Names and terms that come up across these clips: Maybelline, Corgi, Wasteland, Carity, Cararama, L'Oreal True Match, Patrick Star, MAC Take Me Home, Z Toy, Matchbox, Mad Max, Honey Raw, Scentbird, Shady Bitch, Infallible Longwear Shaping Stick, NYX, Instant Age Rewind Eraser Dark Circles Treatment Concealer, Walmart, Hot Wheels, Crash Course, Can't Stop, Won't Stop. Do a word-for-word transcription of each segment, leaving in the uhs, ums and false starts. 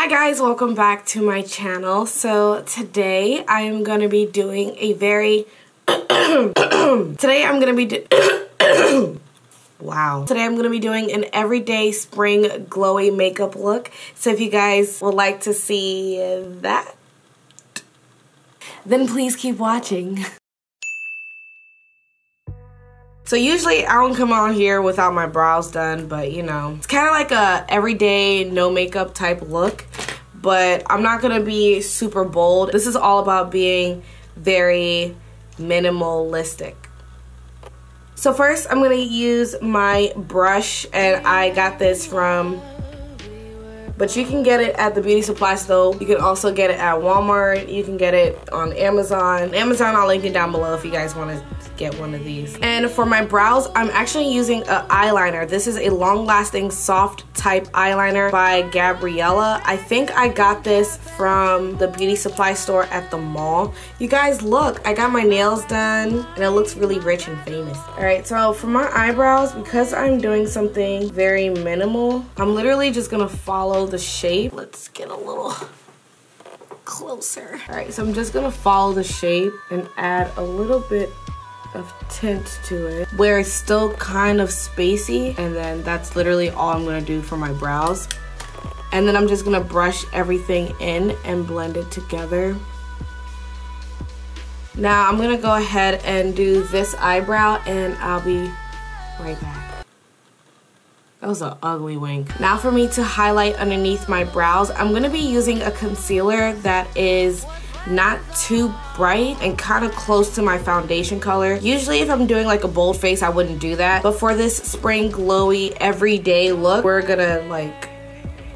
Hi guys, welcome back to my channel. So today I am going to be doing a very Today I'm going to be Wow. Today I'm going to be doing an everyday spring glowy makeup look. So if you guys would like to see that, then please keep watching. So usually I don't come on here without my brows done, but you know, it's kind of like a everyday no makeup type look, but I'm not gonna be super bold. This is all about being very minimalistic. So first I'm gonna use my brush, and I got this from, but you can get it at the beauty supply store. You can also get it at Walmart. You can get it on Amazon. Amazon, I'll link it down below if you guys wanna get one of these. And for my brows, I'm actually using an eyeliner. This is a long-lasting soft type eyeliner by Gabriella. I think I got this from the beauty supply store at the mall. You guys, look, I got my nails done and it looks really rich and famous. All right, so for my eyebrows, because I'm doing something very minimal, I'm literally just gonna follow the shape. Let's get a little closer. All right, so I'm just gonna follow the shape and add a little bit of tint to it where it's still kind of spacey, and then that's literally all I'm gonna do for my brows. And then I'm just gonna brush everything in and blend it together. Now I'm gonna go ahead and do this eyebrow, and I'll be right back. That was an ugly wink. Now for me to highlight underneath my brows, I'm gonna be using a concealer that is not too bright and kind of close to my foundation color. Usually if I'm doing like a bold face, I wouldn't do that, but for this spring glowy everyday look, we're gonna like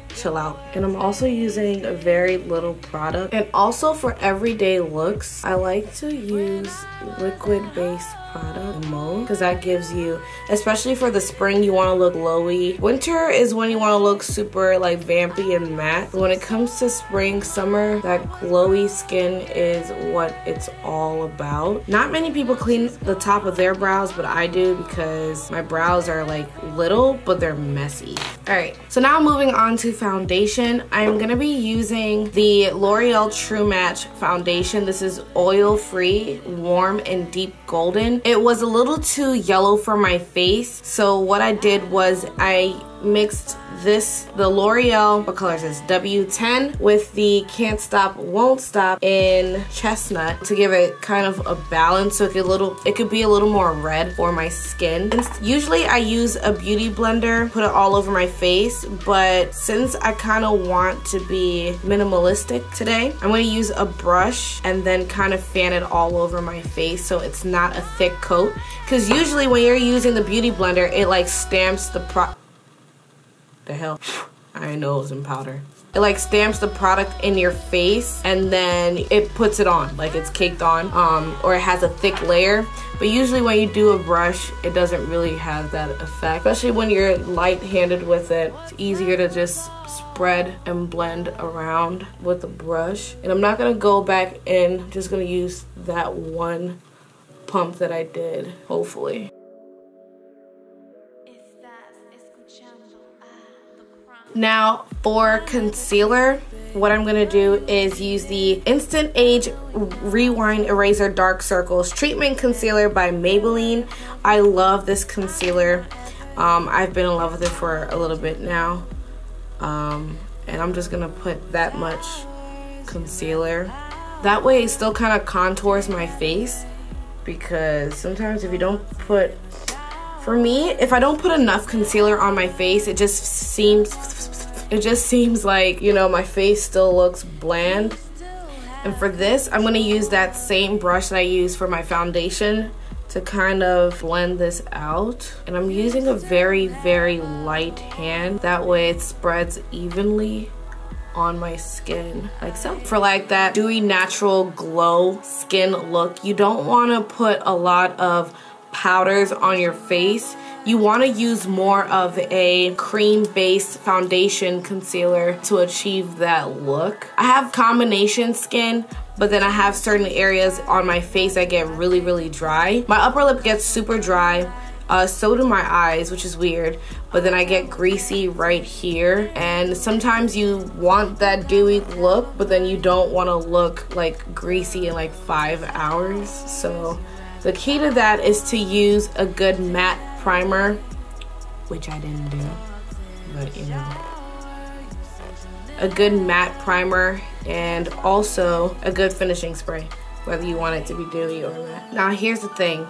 chill out. And I'm also using a very little product. And also for everyday looks, I like to use liquid based product mode, because that gives you, especially for the spring, you want to look glowy. Winter is when you want to look super like vampy and matte. When it comes to spring, summer, that glowy skin is what it's all about. Not many people clean the top of their brows, but I do, because my brows are like little, but they're messy. All right, so now moving on to foundation. I'm gonna be using the L'Oreal True Match foundation. This is oil-free, warm, and deep golden. It was a little too yellow for my face, so what I did was I mixed this, the L'Oreal, what color is this, W ten, with the Can't Stop, Won't Stop in Chestnut to give it kind of a balance, so it could, little, it could be a little more red for my skin. And usually I use a beauty blender, put it all over my face, but since I kind of want to be minimalistic today, I'm going to use a brush and then kind of fan it all over my face so it's not a thick coat. Because usually when you're using the beauty blender, it like stamps the pro- The hell? I didn't know it was in powder. It like stamps the product in your face and then it puts it on, like it's caked on, um, or it has a thick layer. But usually when you do a brush, it doesn't really have that effect. Especially when you're light-handed with it, it's easier to just spread and blend around with a brush. And I'm not gonna go back in, I'm just gonna use that one pump that I did, hopefully. Now for concealer, what I'm gonna do is use the Instant Age Rewind Eraser Dark Circles Treatment Concealer by Maybelline. I love this concealer. Um, I've been in love with it for a little bit now. Um, and I'm just gonna put that much concealer. That way it still kind of contours my face, because sometimes if you don't put, for me, if I don't put enough concealer on my face, it just seems, it just seems like, you know, my face still looks bland. And for this, I'm gonna use that same brush that I used for my foundation to kind of blend this out. And I'm using a very, very light hand. That way it spreads evenly on my skin, like so. For like that dewy, natural glow skin look, you don't wanna put a lot of powders on your face. You want to use more of a cream-based foundation concealer to achieve that look. I have combination skin, but then I have certain areas on my face that get really, really dry. My upper lip gets super dry. uh, so do my eyes, which is weird, but then I get greasy right here. And sometimes you want that dewy look, but then you don't want to look like greasy in like five hours. So the key to that is to use a good matte primer, which I didn't do, but you know. A good matte primer and also a good finishing spray, whether you want it to be dewy or matte. Now here's the thing.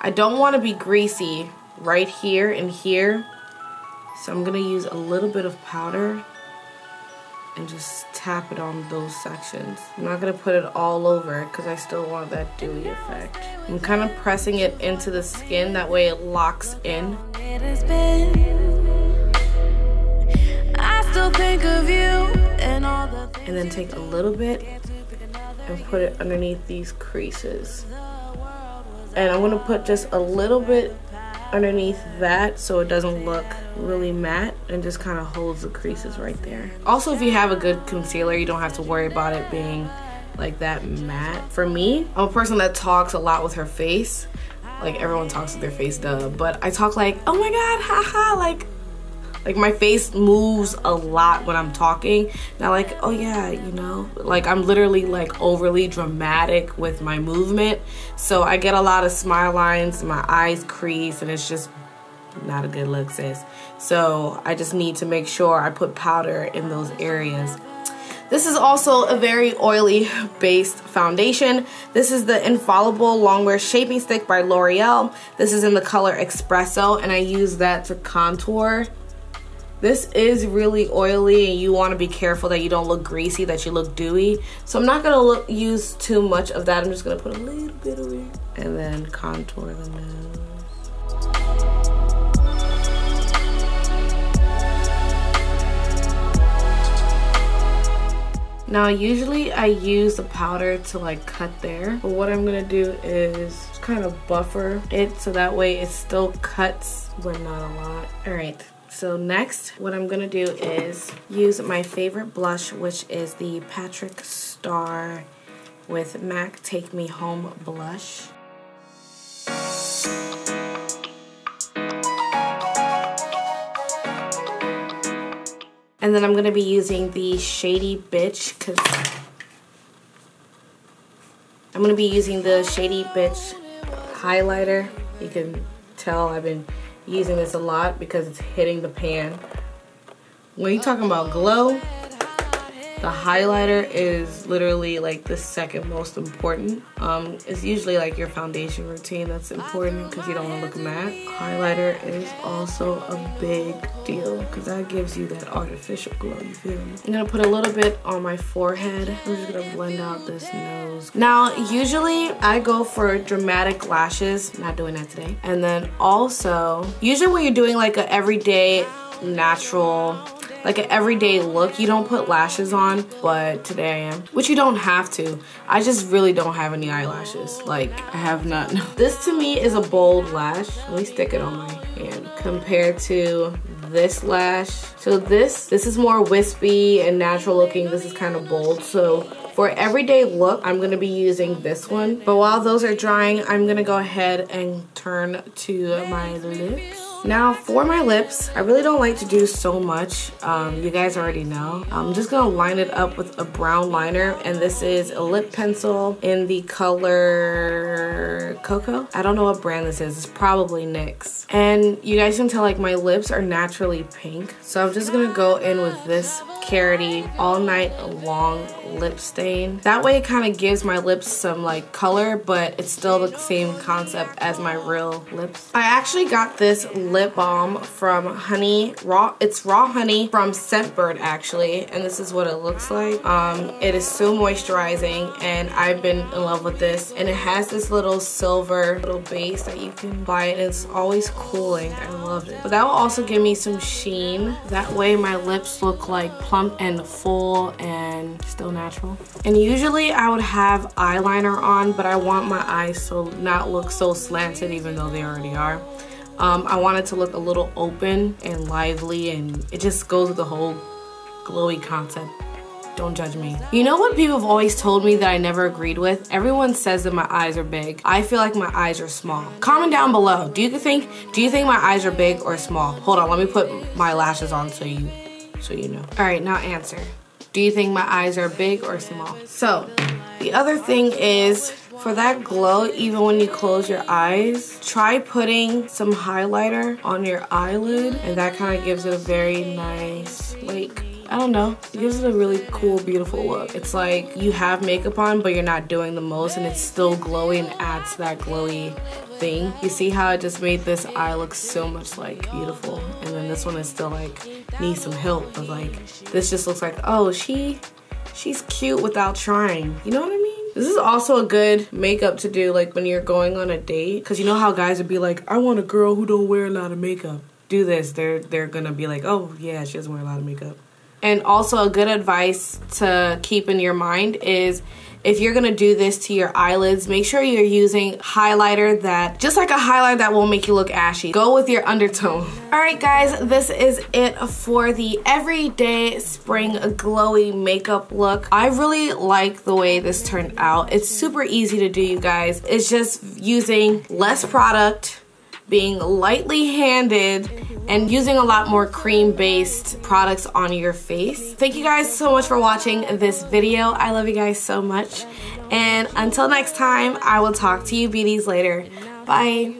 I don't want to be greasy right here and here, so I'm going to use a little bit of powder and just tap it on those sections. I'm not going to put it all over because I still want that dewy effect. I'm kind of pressing it into the skin, that way it locks in. It has been, I still think of you and all the things. And then take a little bit and put it underneath these creases. And I'm gonna put just a little bit underneath that so it doesn't look really matte and just kind of holds the creases right there. Also, if you have a good concealer, you don't have to worry about it being like that matte. For me, I'm a person that talks a lot with her face. Like, everyone talks with their face, duh. But I talk like, oh my god, haha, like, like my face moves a lot when I'm talking. Not like, oh yeah, you know, like I'm literally like overly dramatic with my movement. So I get a lot of smile lines, my eyes crease, and it's just not a good look, sis. So I just need to make sure I put powder in those areas. This is also a very oily based foundation. This is the Infallible Longwear Shaping Stick by L'Oreal. This is in the color Espresso, and I use that to contour. This is really oily, and you want to be careful that you don't look greasy, that you look dewy. So I'm not going to look, use too much of that. I'm just going to put a little bit of it and then contour the nose. Now usually I use the powder to like cut there, but what I'm going to do is just kind of buffer it so that way it still cuts, but not a lot. All right. So next, what I'm gonna do is use my favorite blush, which is the Patrick Star with MAC Take Me Home blush. And then I'm gonna be using the Shady Bitch, cause I'm gonna be using the Shady Bitch highlighter. You can tell I've been using this a lot because it's hitting the pan. When you're talking about glow, the highlighter is literally like the second most important. Um, it's usually like your foundation routine that's important because you don't want to look matte. Highlighter is also a big deal because that gives you that artificial glow, you feel me? I'm gonna put a little bit on my forehead. I'm just gonna blend out this nose. Now, usually I go for dramatic lashes. Not doing that today. And then also, usually when you're doing like an everyday natural, like an everyday look, you don't put lashes on, but today I am. Which you don't have to. I just really don't have any eyelashes. Like, I have none. This to me is a bold lash. Let me stick it on my hand. Compared to this lash. So this, this is more wispy and natural looking. This is kind of bold. So for everyday look, I'm gonna be using this one. But while those are drying, I'm gonna go ahead and turn to my lips. Now for my lips, I really don't like to do so much. Um, you guys already know. I'm just gonna line it up with a brown liner, and this is a lip pencil in the color Cocoa. I don't know what brand this is. It's probably NYX. And you guys can tell like my lips are naturally pink, so I'm just gonna go in with this Carity All Night Long lip stain. That way it kind of gives my lips some like color, but it's still the same concept as my real lips. I actually got this lip balm from Honey Raw. It's Raw Honey from Scentbird actually, and this is what it looks like. Um, it is so moisturizing, and I've been in love with this, and it has this little silver little base that you can buy, and it's always cooling. I loved it. But that will also give me some sheen. That way my lips look like plump and full and still natural. And usually I would have eyeliner on, but I want my eyes to not look so slanted, even though they already are. Um, I want it to look a little open and lively, and it just goes with the whole glowy concept. Don't judge me. You know what people have always told me that I never agreed with? Everyone says that my eyes are big. I feel like my eyes are small. Comment down below. Do you think do you think my eyes are big or small? Hold on, let me put my lashes on so you so you know. All right, now answer. Do you think my eyes are big or small? So, the other thing is, for that glow, even when you close your eyes, try putting some highlighter on your eyelid, and that kind of gives it a very nice, like, I don't know, it gives it a really cool, beautiful look. It's like you have makeup on, but you're not doing the most, and it's still glowy and adds to that glowy thing. You see how it just made this eye look so much, like, beautiful, and then this one is still, like, needs some help, but, like, this just looks like, oh, she, she's cute without trying. You know what I mean? This is also a good makeup to do like when you're going on a date, because you know how guys would be like, I want a girl who don't wear a lot of makeup. Do this, they're they're gonna be like, oh yeah, she doesn't wear a lot of makeup. And also a good advice to keep in your mind is, if you're gonna do this to your eyelids, make sure you're using highlighter that, just like a highlighter that won't make you look ashy. Go with your undertone. All right guys, this is it for the everyday spring glowy makeup look. I really like the way this turned out. It's super easy to do, you guys. It's just using less product, being lightly handed, and using a lot more cream-based products on your face. Thank you guys so much for watching this video. I love you guys so much. And until next time, I will talk to you beauties later. Bye.